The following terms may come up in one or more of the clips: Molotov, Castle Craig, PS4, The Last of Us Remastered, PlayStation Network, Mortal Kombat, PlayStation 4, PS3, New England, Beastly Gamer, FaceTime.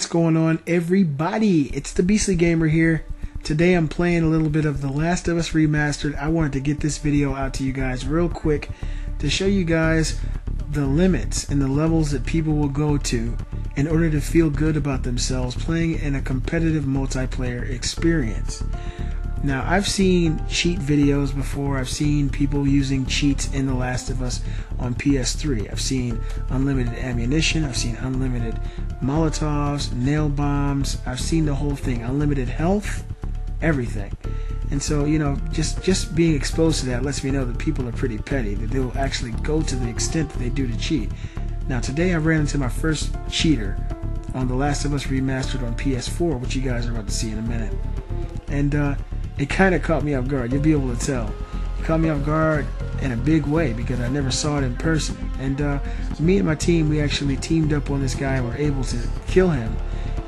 What's going on, everybody? It's the Beastly Gamer here. Today I'm playing a little bit of The Last of Us Remastered. I wanted to get this video out to you guys real quick to show you guys the limits and the levels that people will go to in order to feel good about themselves playing in a competitive multiplayer experience. Now, I've seen cheat videos before. I've seen people using cheats in The Last of Us on PS3. I've seen unlimited ammunition. I've seen unlimited Molotovs, nail bombs. I've seen the whole thing. Unlimited health, everything. And so, you know, just being exposed to that lets me know that people are pretty petty, that they will actually go to the extent that they do to cheat. Now, today I ran into my first cheater on The Last of Us Remastered on PS4, which you guys are about to see in a minute. And, it kind of caught me off guard. You'll be able to tell. It caught me off guard in a big way because I never saw it in person. And me and my team, we actually teamed up on this guy and were able to kill him.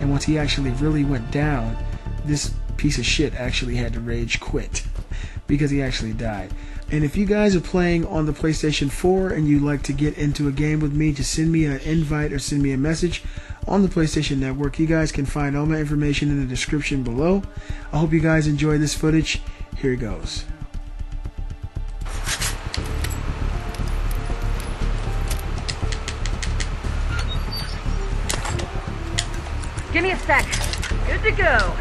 And once he actually really went down, this piece of shit actually had to rage quit because he actually died. And if you guys are playing on the PlayStation 4 and you'd like to get into a game with me, just send me an invite or send me a message on the PlayStation Network. You guys can find all my information in the description below. I hope you guys enjoy this footage. Here it goes. Give me a sec. Good to go.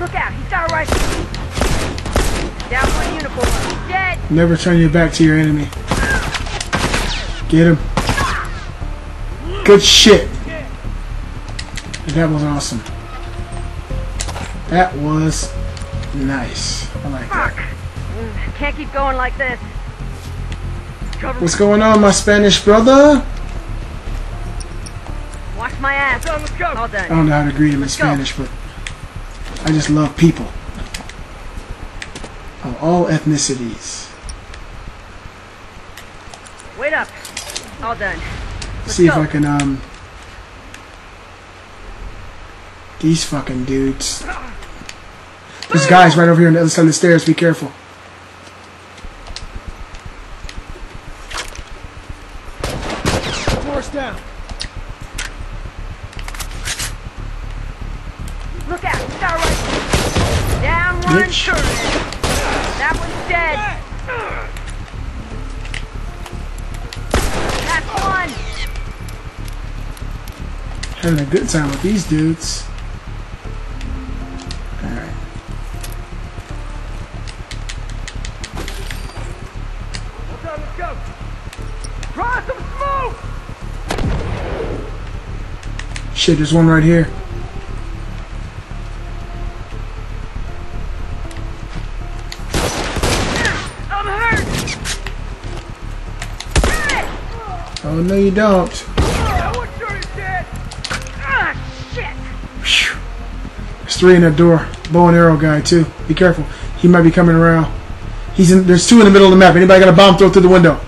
Look out, he's not right. Down one uniform. Dead. Never turn your back to your enemy. Get him. Good shit. That was awesome. That was nice. I like that. Can't keep going like this. What's going on, my Spanish brother? Watch my ass. Let's go. All done. I don't know how to greet him in Spanish, but I just love people. Of all ethnicities. Wait up. All done. Let's see if I can these fucking dudes. This guy's right over here on the other side of the stairs, be careful. Force down. Look out, star right. Down one. Bitch. That one's dead. That's one. Having a good time with these dudes. Alright. Let's go. Try some smoke. Shit, there's one right here. Oh, no, you don't. There's three in that door. Bow and arrow guy, too. Be careful. He might be coming around. He's in. There's two in the middle of the map. Anybody got a bomb, throw it through the window.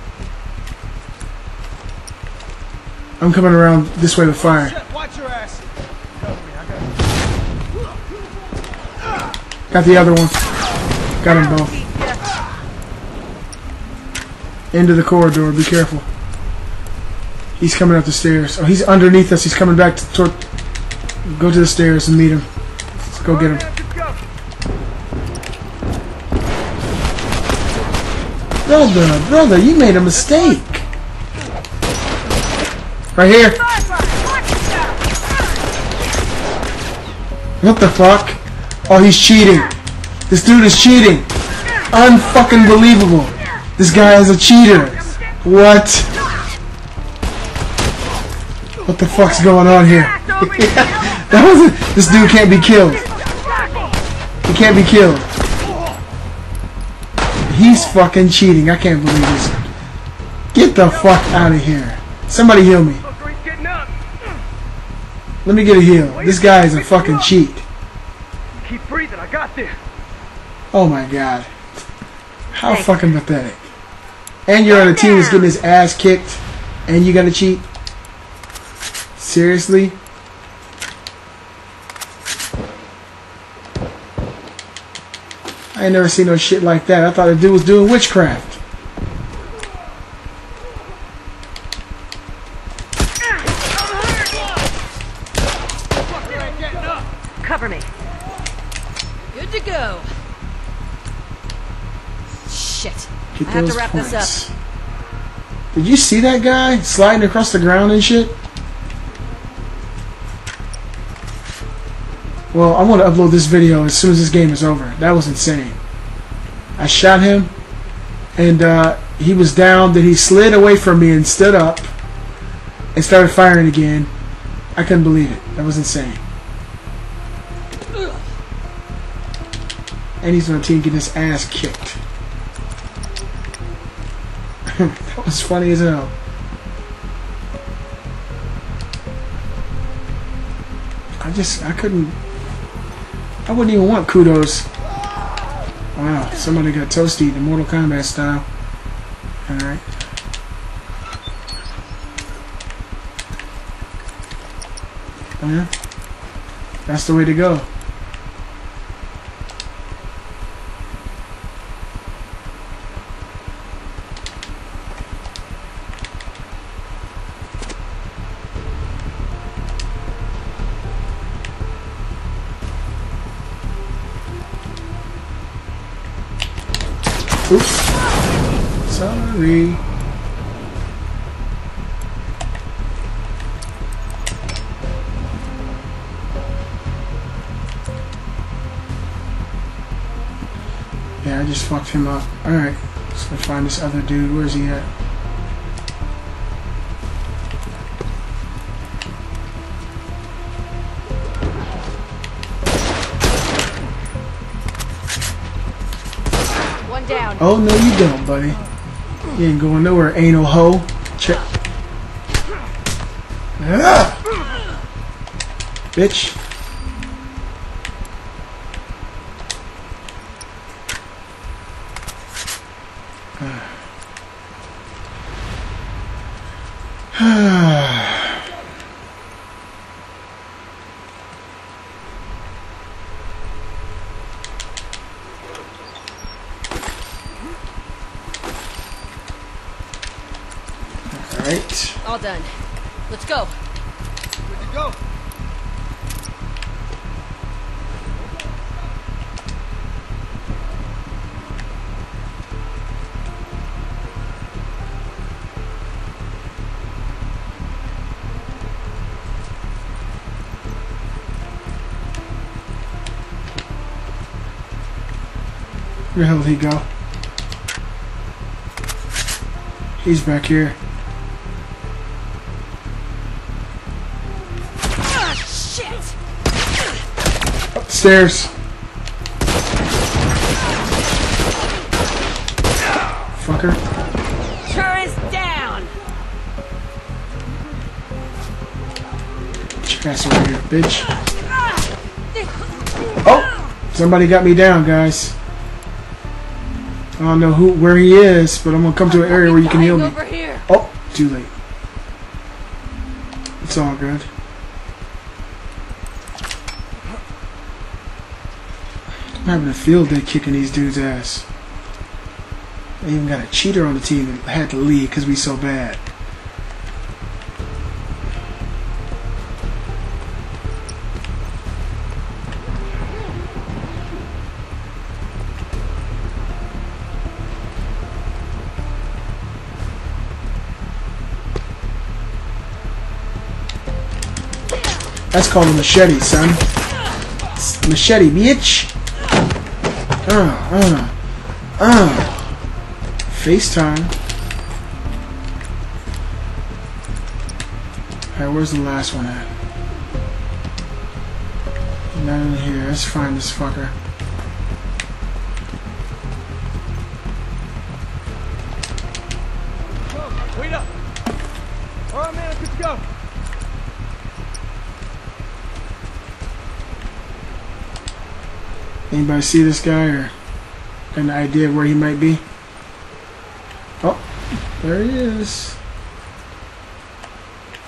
I'm coming around this way with fire. Watch your ass. Got the other one. Got them both. End of the corridor. Be careful. He's coming up the stairs. Oh, he's underneath us. He's coming back toward. Go to the stairs and meet him. Let's go get him. Brother, you made a mistake. Right here. What the fuck? Oh, he's cheating. This dude is cheating. Unfucking believable. This guy is a cheater. What? What the fuck's going on here? That wasn't. This dude can't be killed. He can't be killed. He's fucking cheating. I can't believe this. Get the fuck out of here. Somebody heal me. Let me get a heal. This guy is a fucking cheat. Keep breathing. I got this. Oh my god. How fucking pathetic. And you're on a team that's getting his ass kicked, and you gotta cheat. Seriously? I I ain't never seen no shit like that. I thought the dude was doing witchcraft. Cover me. Good to go. Shit. I have to wrap this up. Did you see that guy sliding across the ground and shit? Well, I want to upload this video as soon as this game is over. That was insane. I shot him, and he was down. Then he slid away from me and stood up and started firing again. I couldn't believe it. That was insane. And he's on the team getting his ass kicked. That was funny as hell. I couldn't. I wouldn't even want kudos. Wow, somebody got toasty in Mortal Kombat style. Alright. Yeah. That's the way to go. Oops. Sorry. Yeah, I just fucked him up. Alright, let's go find this other dude. Where's he at? Oh, no, you don't, buddy. You ain't going nowhere, anal hoe. Check. Ah! Bitch. All done. Let's go. Good to go. Where the hell did he go? He's back here. Upstairs. Fucker. Turret's down. Get your ass over here, bitch. Oh, somebody got me down, guys. I don't know where he is, but I'm gonna come to an area where you can heal me. Oh, too late. It's all good. I'm having a field day kicking these dudes' ass. They even got a cheater on the team that had to leave because we so bad. That's called a machete, son. Machete, bitch. FaceTime. Alright, where's the last one at? Not in here. Let's find this fucker. Wait up! Alright, man, let's go! Anybody see this guy or got an idea of where he might be? Oh, there he is.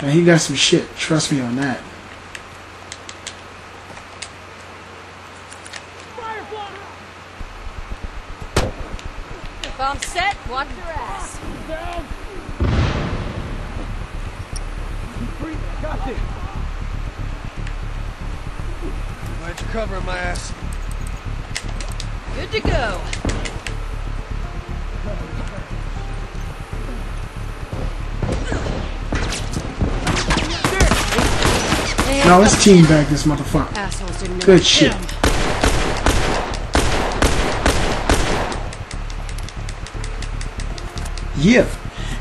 Now he got some shit. Trust me on that. Bomb set, watch your ass. Down. Got it. Glad you're covering my ass. Good to go. Now let's teabag this motherfucker. Good shit. Yeah,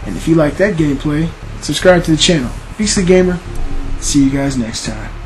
and if you like that gameplay, subscribe to the channel. Beastly Gamer. See you guys next time.